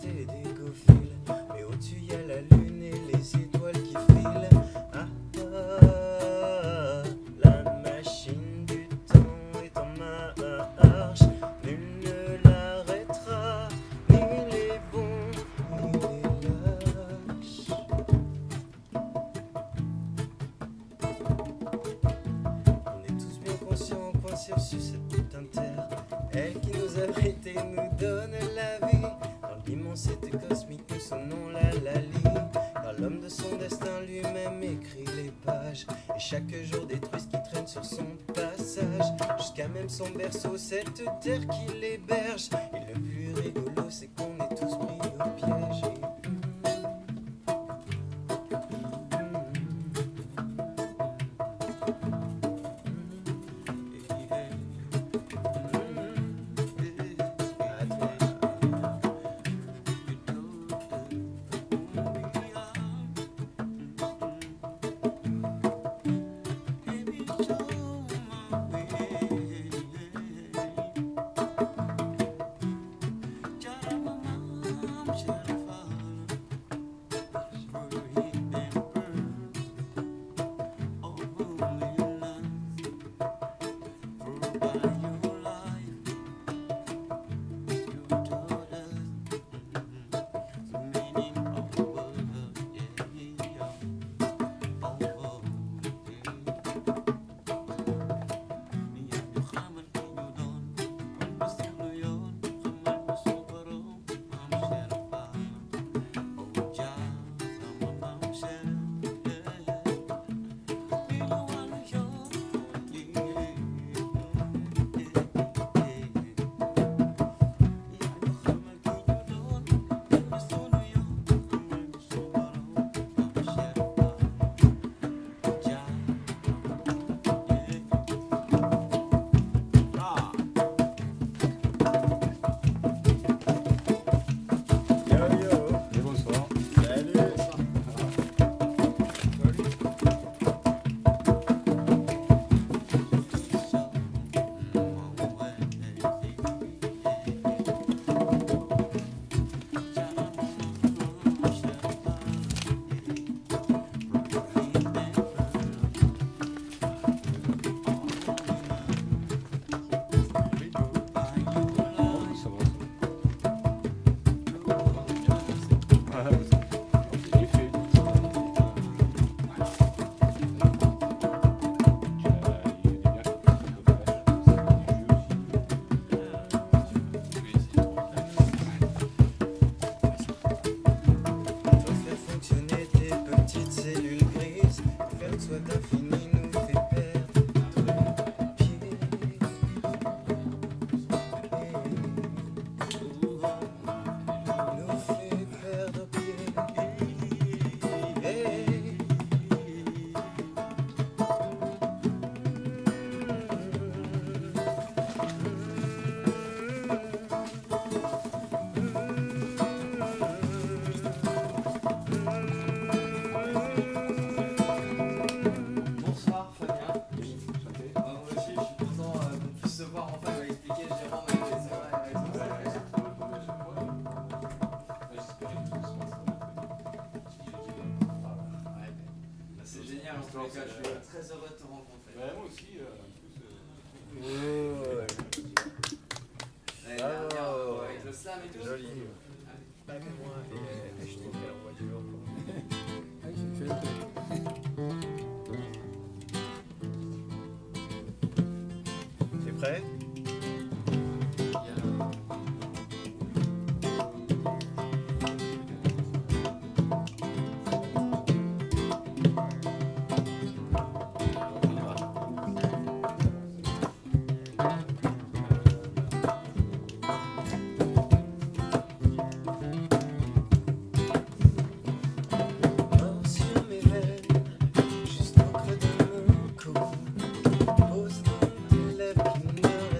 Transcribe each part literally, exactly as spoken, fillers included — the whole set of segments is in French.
porter des gofils. Mais au-dessus y a la lune et les étoiles qui filent. Ah ah, la machine du temps est en marche. Nul ne l'arrêtera, ni les bons, ni les lâches. On est tous bien conscients, coincés sur cette putain de terre. Elle qui nous abrite et nous donne la vie. Dans l'immensité cosmique que son nom la lalie. Dans l'homme de son destin lui-même écrit les pages. Et chaque jour détruit ce qui traîne sur son passage. Jusqu'à même son berceau, cette terre qui l'héberge. Et le plus rigolo, c'est qu'on est tous pris au piège. Pose dans tes lèvres qui me restent.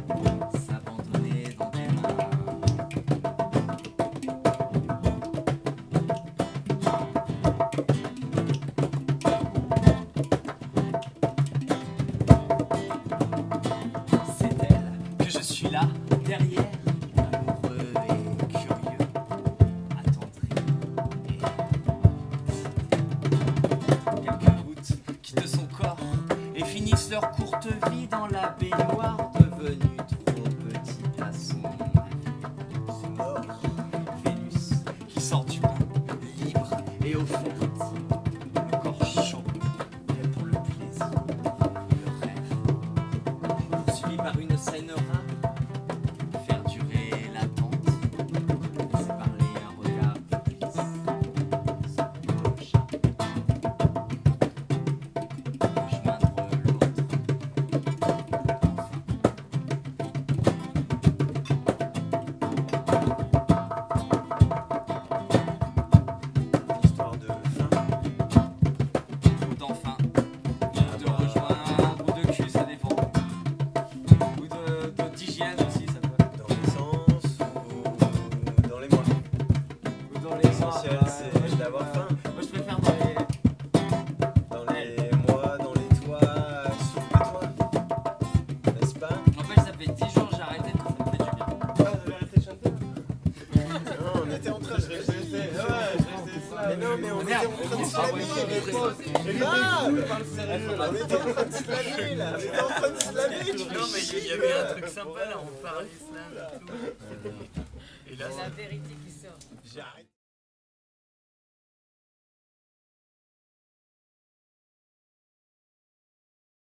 s'abandonner dans tes mains. C'est elle que je suis là, derrière, amoureux et curieux, attendri et décidé. Quelques gouttes quittent son corps et finissent leur courte vie dans la baignoire, devenue trop petite à son avis. Vénus qui sort du bain, libre et offerte, le corps chaud, mais pour le plaisir, le rêve, poursuivi par une scène rare, faire durer l'attente, c'est parler un regard de glisse, c'est d'avoir faim. Moi je préfère dans les, dans les mois, dans les toits, sous les toits, n'est-ce pas? En fait ça fait dix jours que j'ai arrêté, ça me fait du bien. Ah, vous avez arrêté de chanter? Non, on était en train de chanter. Mais non, mais on était en train de se laver, les potes. On était en train de se laver là, on était en train de se laver. Non mais il y avait un truc sympa là, on parlait islam et tout. Et là c'est la vérité qui sort. J'arrête.